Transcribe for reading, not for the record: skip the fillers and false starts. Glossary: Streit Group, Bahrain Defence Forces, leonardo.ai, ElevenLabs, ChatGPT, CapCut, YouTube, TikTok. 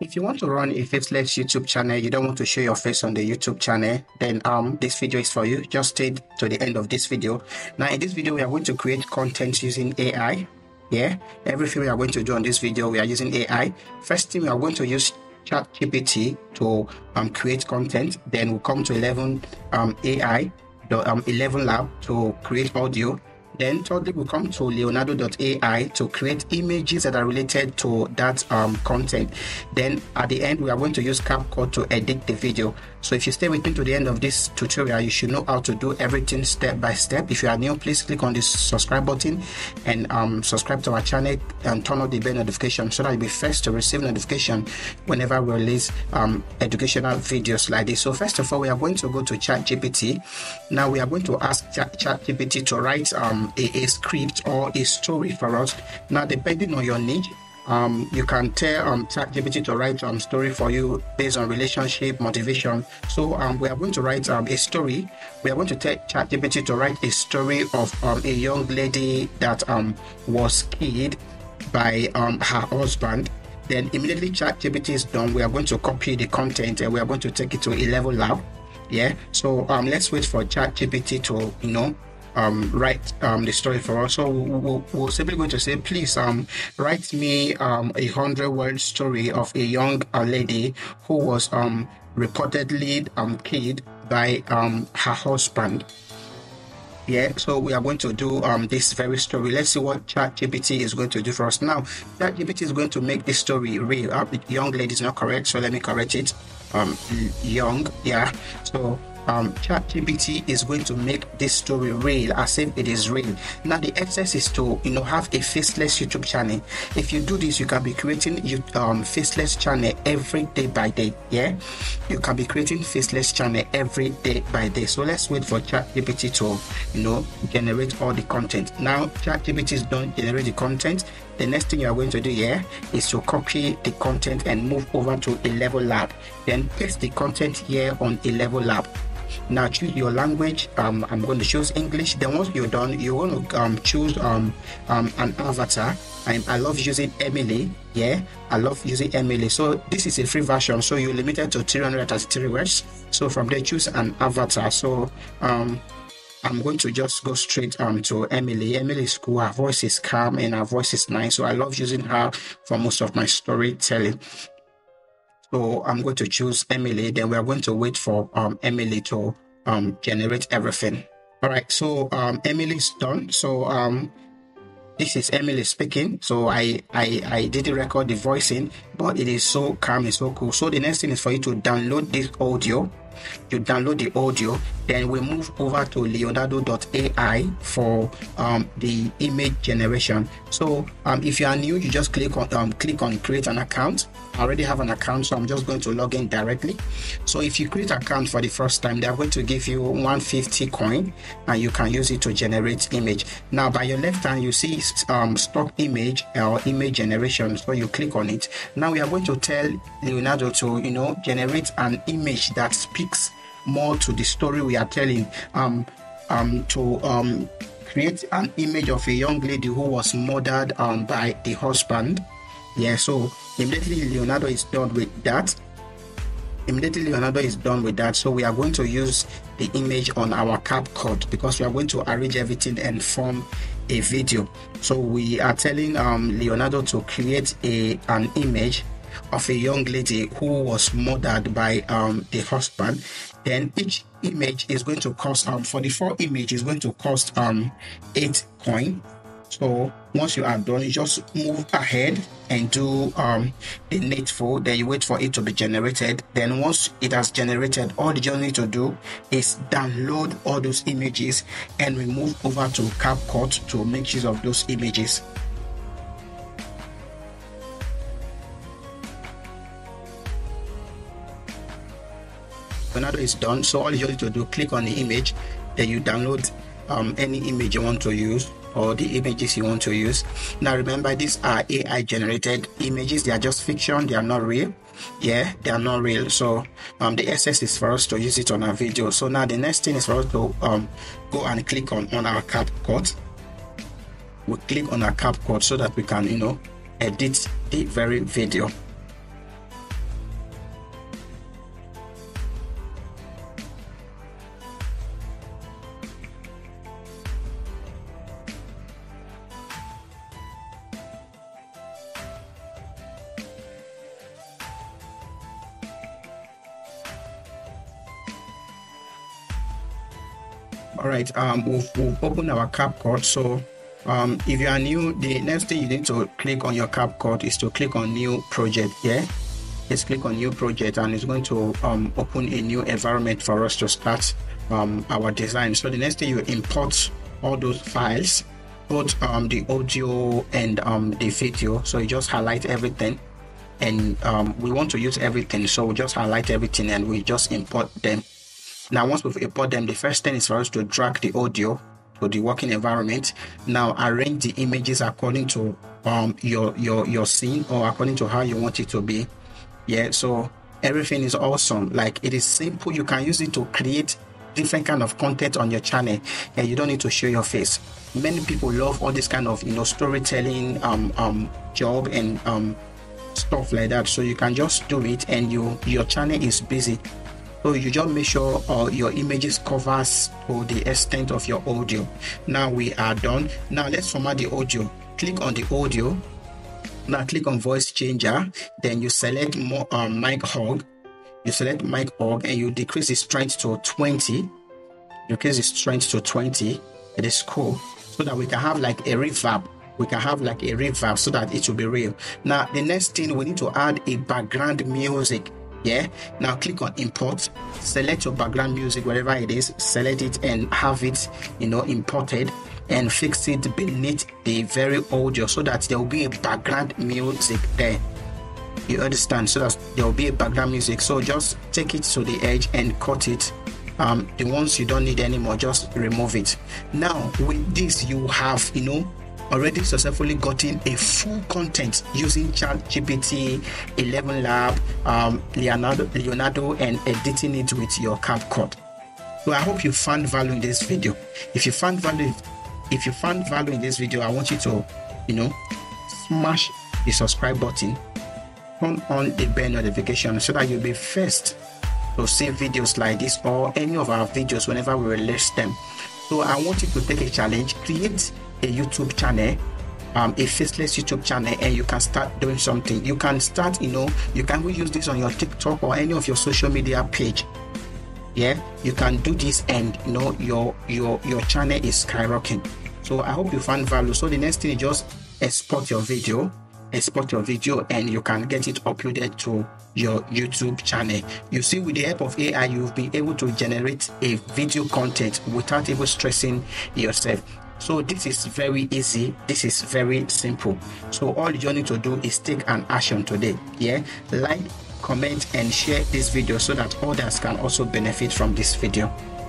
If you want to run a faceless YouTube channel, you don't want to show your face on the YouTube channel, then this video is for you. Just stay to the end of this video. Now in this video, we are going to create content using AI. Yeah, everything we are going to do on this video, we are using AI. First thing, we are going to use ChatGPT to create content. Then we'll come to ElevenLabs to create audio. Then thirdly, we come to leonardo.ai to create images that are related to that content. Then at the end, we are going to use CapCut to edit the video. So if you stay with me to the end of this tutorial, you should know how to do everything step by step. If you are new, please click on this subscribe button and subscribe to our channel and turn on the bell notification so that you'll be first to receive notification whenever we release educational videos like this. So first of all, we are going to go to ChatGPT. Now we are going to ask ChatGPT to write a script or a story for us. Now depending on your need, you can tell ChatGPT to write story for you based on relationship, motivation. So we are going to write a story. We are going to tell ChatGPT to write a story of a young lady that was killed by her husband. Then immediately ChatGPT is done, we are going to copy the content and we are going to take it to ElevenLabs. Yeah, so let's wait for ChatGPT to, you know, write the story for us. So we're simply going to say, please write me a 100-word story of a young lady who was reportedly killed by her husband. Yeah, so we are going to do this very story. Let's see what ChatGPT is going to do for us. Now ChatGPT is going to make this story real. Young lady is not correct, so let me correct it. Young, yeah. So ChatGPT is going to make this story real, as if it is real. Now the access is to, you know, have a faceless YouTube channel. If you do this, you can be creating faceless channel every day by day. Yeah, you can be creating faceless channel every day by day. So let's wait for ChatGPT to, you know, generate all the content. Now ChatGPT is done generate the content. The next thing you are going to do here is to copy the content and move over to ElevenLabs. Then paste the content here on ElevenLabs. Now choose your language. I'm going to choose English. Then once you're done, you want to choose an avatar. I love using Emily. Yeah, I love using Emily. So this is a free version, so you're limited to 333 words. So from there, choose an avatar. So I'm going to just go straight to Emily. Emily is cool. Her voice is calm and her voice is nice. So I love using her for most of my storytelling. So I'm going to choose Emily. Then we are going to wait for Emily to generate everything. All right, so Emily's done. So this is Emily speaking. So I didn't record the voicing, but it is so calm, it's so cool. So the next thing is for you to download this audio. You download the audio, then we move over to leonardo.ai for the image generation. So if you are new, you just click on create an account. I already have an account, so I'm just going to log in directly. So if you create an account for the first time, they're going to give you 150 coin and you can use it to generate image. Now by your left hand, you see stock image or image generation, so you click on it. Now we are going to tell Leonardo to, you know, generate an image that speaks more to the story we are telling. To create an image of a young lady who was murdered by the husband. Yeah, so immediately Leonardo is done with that. So we are going to use the image on our CapCut because we are going to arrange everything and form a video. So we are telling Leonardo to create an image of a young lady who was murdered by the husband. Then each image is going to cost 44 image is going to cost 8 coin. So once you are done, you just move ahead and do the needful. Then you wait for it to be generated. Then once it has generated, all you just need to do is download all those images and we move over to CapCut to make use of those images. Leonardo is done, so all you need to do, click on the image, then you download any image you want to use or the images you want to use. Now remember, these are AI generated images. They are just fiction, they are not real. Yeah, they are not real. So the access is for us to use it on our video. So now the next thing is for us to go and click on our CapCut. We click on our CapCut so that we can, you know, edit the very video. All right, we've opened our CapCut. So if you are new, the next thing you need to click on your CapCut is to click on new project here. Let's click on new project, and it's going to open a new environment for us to start our design. So the next thing, you import all those files, both the audio and the video. So you just highlight everything, and we want to use everything, so we just highlight everything and we just import them. Now once we've imported them, the first thing is for us to drag the audio to the working environment. Now arrange the images according to your scene, or according to how you want it to be. Yeah, so everything is awesome. Like, it is simple. You can use it to create different kind of content on your channel, and you don't need to show your face. Many people love all this kind of, you know, storytelling job and stuff like that. So you can just do it, and your channel is busy. So you just make sure your images covers to the extent of your audio. Now we are done. Now let's format the audio. Click on the audio. Now click on voice changer. Then you select more mic hog. You select mic hog, and you decrease the strength to 20. Decrease the strength to 20. It is cool, so that we can have like a reverb. We can have like a reverb, so that it will be real. Now the next thing, we need to add a background music. Yeah, now click on import, select your background music, wherever it is, select it and have it, you know, imported, and fix it beneath the very audio, so that there will be a background music there. You understand? So that there will be a background music. So just take it to the edge and cut it. The ones you don't need anymore, just remove it. Now with this, you have, you know, already successfully gotten a full content using ChatGPT, ElevenLabs, Leonardo, and editing it with your CapCut. So I hope you found value in this video. If you found value in this video, I want you to, you know, smash the subscribe button, turn on the bell notification, so that you'll be first to see videos like this, or any of our videos whenever we release them. So I want you to take a challenge, create a YouTube channel, a faceless YouTube channel, and you can start doing something. You can start, you know, you can use this on your TikTok or any of your social media page. Yeah, you can do this, and you know, your channel is skyrocketing. So I hope you found value. So the next thing is just export your video, and you can get it uploaded to your YouTube channel. You see, with the help of AI, you've been able to generate a video content without even stressing yourself. So this is very easy. This is very simple. So all you need to do is take an action today. Yeah, like, comment, and share this video, so that others can also benefit from this video.